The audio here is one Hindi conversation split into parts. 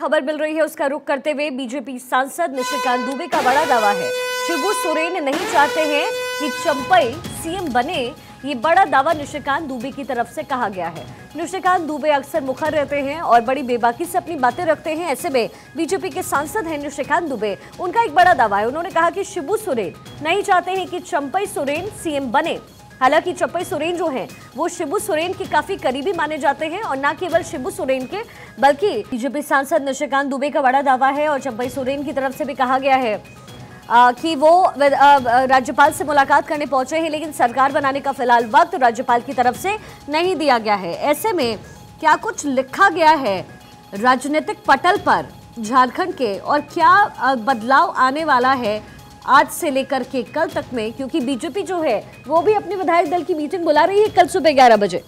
खबर मिल रही है उसका रुख करते हुए बीजेपी सांसद निशिकांत दुबे का बड़ा दावा है। शिबू सोरेन नहीं चाहते हैं कि चंपई सीएम बने, ये बड़ा दावा निशिकांत दुबे की तरफ से कहा गया है। निशिकांत दुबे अक्सर मुखर रहते हैं और बड़ी बेबाकी से अपनी बातें रखते हैं। ऐसे में बीजेपी के सांसद हैं निशिकांत दुबे, उनका एक बड़ा दावा है। उन्होंने कहा कि शिबू सोरेन नहीं चाहते हैं कि चंपई सोरेन सीएम बने। हालांकि चंपई सोरेन जो हैं वो शिबू सोरेन के काफी करीबी माने जाते हैं और न केवल शिबू सोरेन के बल्कि बीजेपी सांसद निशिकांत दुबे का बड़ा दावा है। और चंपई सोरेन की तरफ से भी कहा गया है कि वो राज्यपाल से मुलाकात करने पहुंचे हैं, लेकिन सरकार बनाने का फिलहाल वक्त राज्यपाल की तरफ से नहीं दिया गया है। ऐसे में क्या कुछ लिखा गया है राजनीतिक पटल पर झारखंड के और क्या बदलाव आने वाला है आज से लेकर के कल तक में, क्योंकि बीजेपी जो है वो भी अपने विधायक दल की मीटिंग बुला रही है कल सुबह 11 बजे।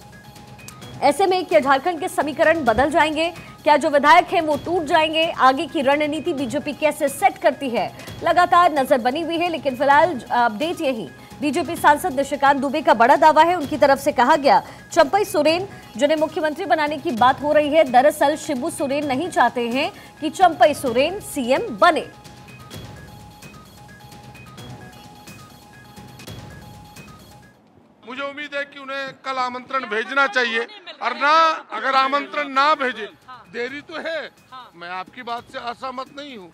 ऐसे में क्या झारखंड के समीकरण बदल जाएंगे, क्या जो विधायक हैं वो टूट जाएंगे, आगे की रणनीति बीजेपी कैसे सेट करती है, लगातार नजर बनी हुई है। लेकिन फिलहाल अपडेट यही, बीजेपी सांसद निशिकांत दुबे का बड़ा दावा है। उनकी तरफ से कहा गया चंपई सोरेन जिन्हें मुख्यमंत्री बनाने की बात हो रही है, दरअसल शिबू सोरेन नहीं चाहते हैं कि चंपई सोरेन सीएम बने। मुझे उम्मीद है कि उन्हें कल आमंत्रण भेजना चाहिए और ना अगर आमंत्रण ना भेजे, देरी तो है, मैं आपकी बात से असहमत नहीं हूँ,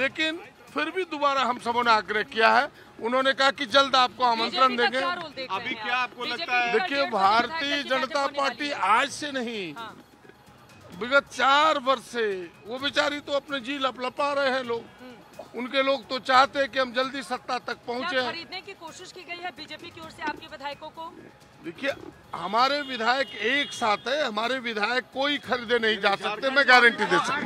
लेकिन फिर भी दोबारा हम सबों ने आग्रह किया है। उन्होंने कहा कि जल्द आपको आमंत्रण देंगे। अभी क्या आपको लगता है? देखिए, भारतीय जनता पार्टी आज से नहीं, विगत 4 वर्ष से वो बेचारी तो अपने जी लपलपा रहे हैं लोग। उनके लोग तो चाहते हैं कि हम जल्दी सत्ता तक पहुँचे। खरीदने की कोशिश की गई है बीजेपी की ओर से आपके विधायकों को? देखिए, हमारे विधायक एक साथ है, हमारे विधायक कोई खरीदे नहीं जा सकते, मैं गारंटी दे सकता हूँ।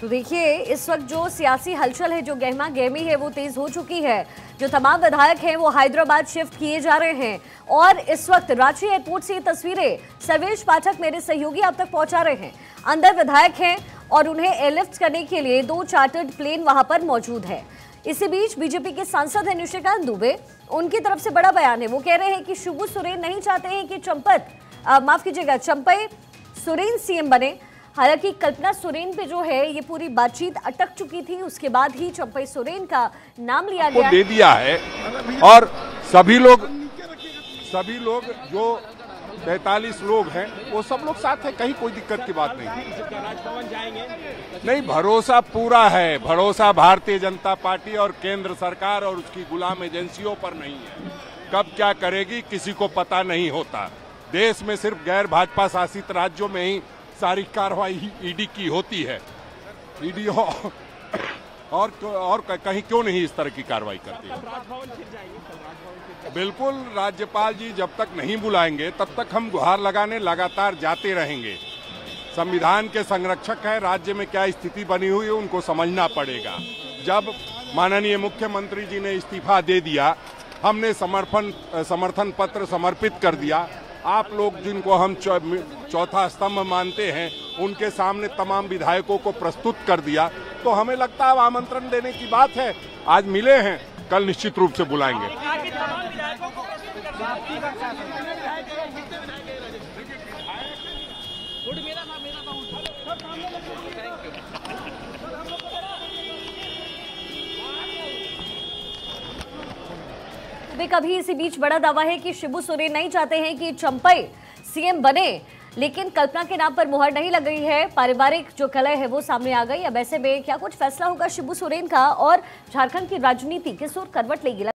तो देखिए, इस वक्त जो सियासी हलचल है, जो गहमा गहमी है, वो तेज हो चुकी है। जो तमाम विधायक हैं वो हैदराबाद शिफ्ट किए जा रहे हैं और इस वक्त रांची एयरपोर्ट से ये तस्वीरें सर्वेश पाठक मेरे सहयोगी आप तक पहुंचा रहे हैं। अंदर विधायक हैं और उन्हें एयरलिफ्ट करने के लिए 2 चार्टर्ड प्लेन वहां पर मौजूद है। इसी बीच बीजेपी के सांसद हैं निशिकांत दुबे, उनकी तरफ से बड़ा बयान है। वो कह रहे हैं कि शिबू सोरेन नहीं चाहते हैं कि चंपई सोरेन सीएम बने। हालांकि कल्पना सोरेन पे जो है ये पूरी बातचीत अटक चुकी थी, उसके बाद ही चंपई सोरेन का नाम लिया गया, दे दिया है। और सभी लोग जो 45 लोग हैं वो सब लोग साथ हैं, कहीं कोई दिक्कत की बात नहीं। राजभवन जाएंगे? नहीं, भरोसा पूरा है। भरोसा भारतीय जनता पार्टी और केंद्र सरकार और उसकी गुलाम एजेंसियों पर नहीं है। कब क्या करेगी किसी को पता नहीं होता। देश में सिर्फ गैर भाजपा शासित राज्यों में ही सारी कार्रवाई ईडी की होती है। ईडी और कहीं क्यों नहीं इस तरह की कार्रवाई करती है? बिल्कुल, राज्यपाल जी जब तक नहीं बुलाएंगे तब तक हम गुहार लगाने लगातार जाते रहेंगे। संविधान के संरक्षक हैं, राज्य में क्या स्थिति बनी हुई है उनको समझना पड़ेगा। जब माननीय मुख्यमंत्री जी ने इस्तीफा दे दिया, हमने समर्थन पत्र समर्पित कर दिया। आप लोग जिनको हम चौथा स्तंभ मानते हैं उनके सामने तमाम विधायकों को प्रस्तुत कर दिया, तो हमें लगता है आमंत्रण देने की बात है। आज मिले हैं, कल निश्चित रूप से बुलाएंगे। कभी इसी बीच बड़ा दावा है कि शिबू सोरेन नहीं चाहते हैं कि चंपई सीएम बने, लेकिन कल्पना के नाम पर मुहर नहीं लग रही है। पारिवारिक जो कलह है वो सामने आ गई। अब ऐसे में क्या कुछ फैसला होगा शिबू सोरेन का और झारखंड की राजनीति किस ओर करवट लेगी।